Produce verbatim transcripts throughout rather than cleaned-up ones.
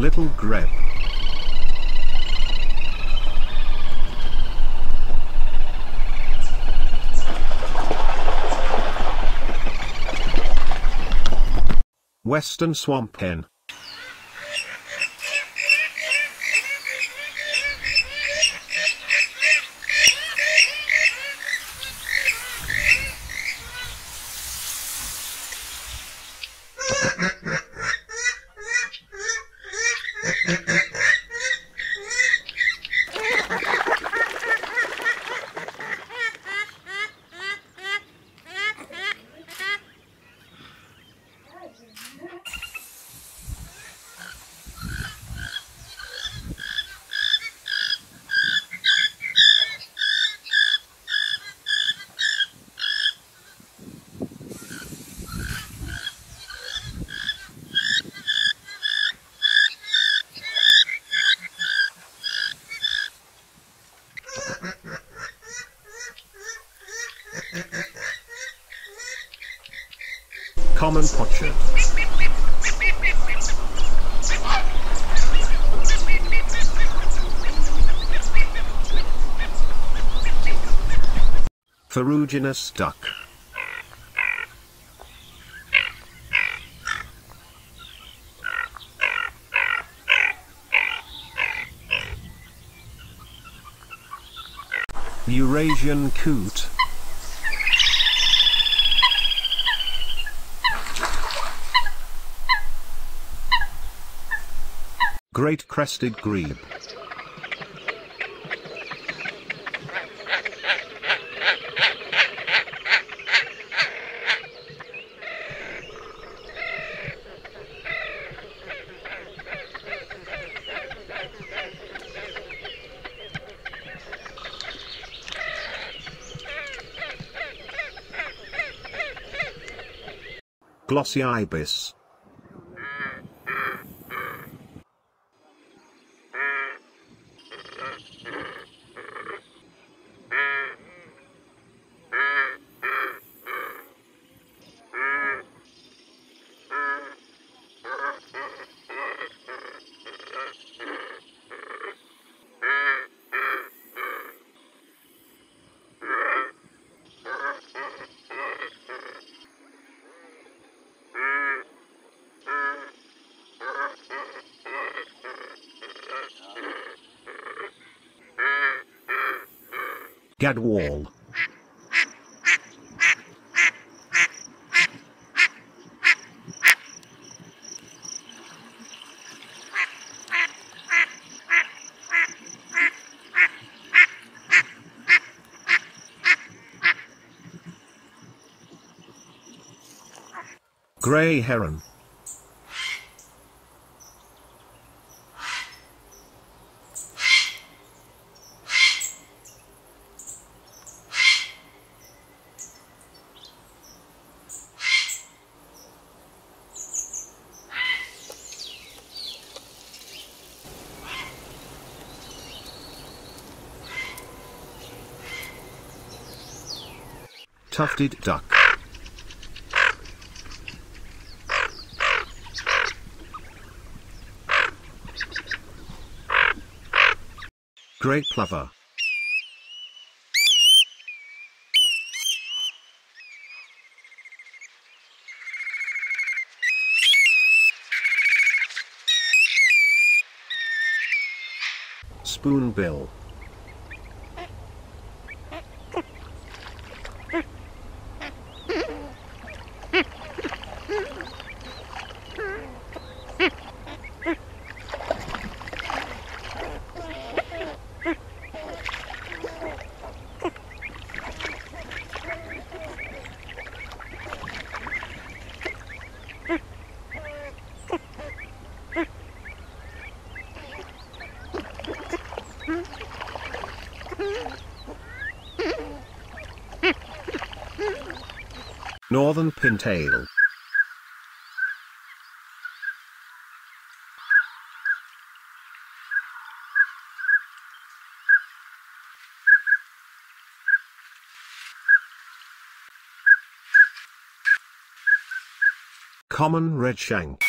Little grebe. Western swamp hen. Common pochard. Ferruginous duck. Eurasian coot. Great crested grebe. Glossy ibis. Gadwall. Grey heron. Tufted duck. Grey plover. Spoonbill. Northern pintail. Common redshank.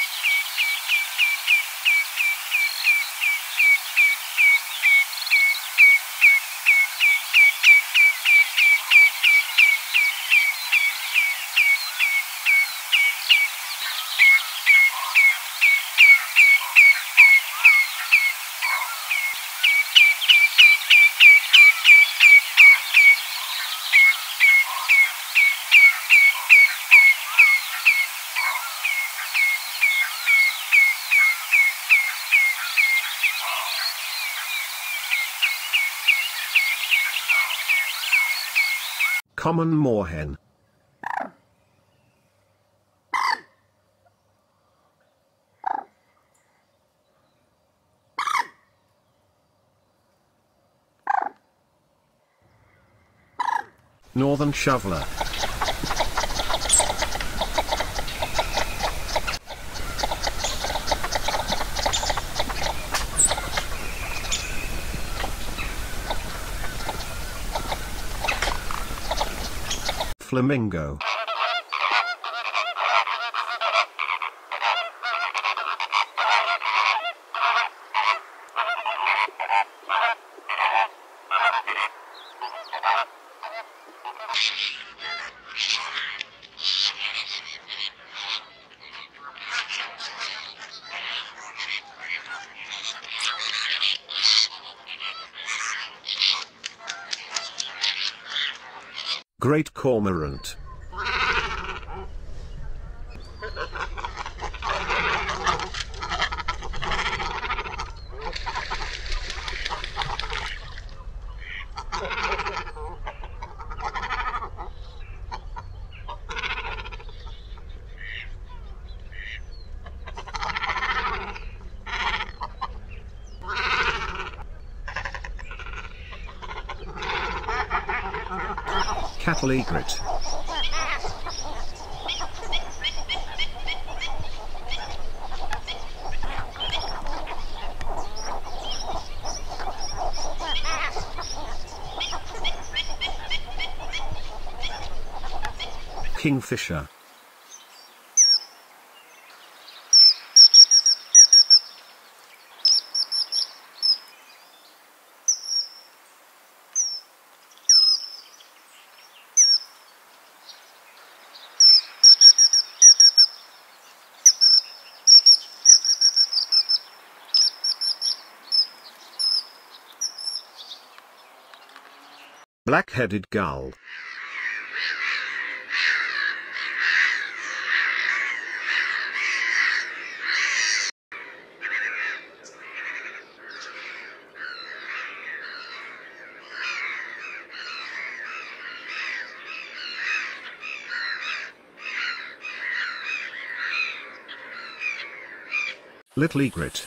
common moorhen. Northern shoveler. Flamingo. Great cormorant. Cattle egret. Kingfisher. Black-headed gull. Little egret.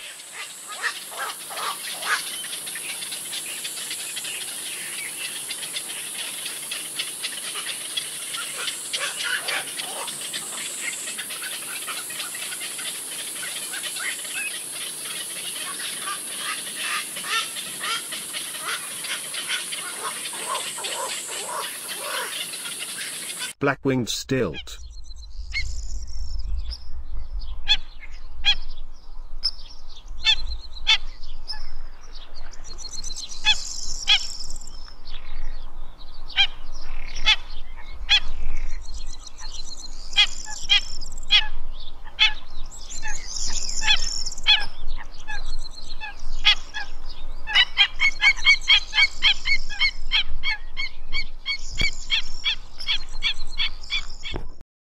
Black-winged stilt.